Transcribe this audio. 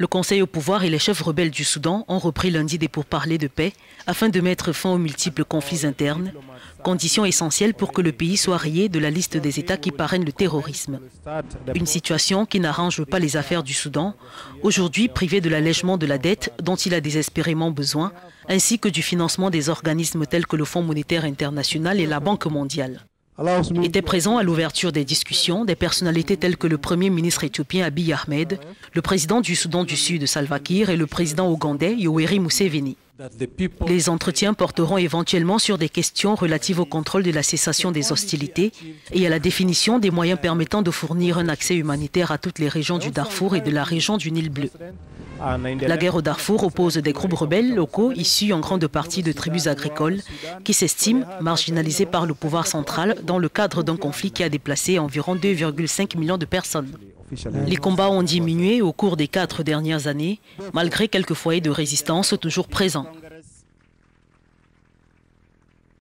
Le Conseil au pouvoir et les chefs rebelles du Soudan ont repris lundi des pourparlers de paix afin de mettre fin aux multiples conflits internes, condition essentielle pour que le pays soit rayé de la liste des États qui parrainent le terrorisme. Une situation qui n'arrange pas les affaires du Soudan, aujourd'hui privé de l'allègement de la dette dont il a désespérément besoin, ainsi que du financement des organismes tels que le Fonds monétaire international et la Banque mondiale. Étaient présents à l'ouverture des discussions des personnalités telles que le Premier ministre éthiopien Abiy Ahmed, le président du Soudan du Sud Salva Kiir et le président ougandais Yoweri Museveni. Les entretiens porteront éventuellement sur des questions relatives au contrôle de la cessation des hostilités et à la définition des moyens permettant de fournir un accès humanitaire à toutes les régions du Darfour et de la région du Nil Bleu. La guerre au Darfour oppose des groupes rebelles locaux issus en grande partie de tribus agricoles qui s'estiment marginalisés par le pouvoir central dans le cadre d'un conflit qui a déplacé environ 2,5 millions de personnes. Les combats ont diminué au cours des 4 dernières années, malgré quelques foyers de résistance toujours présents.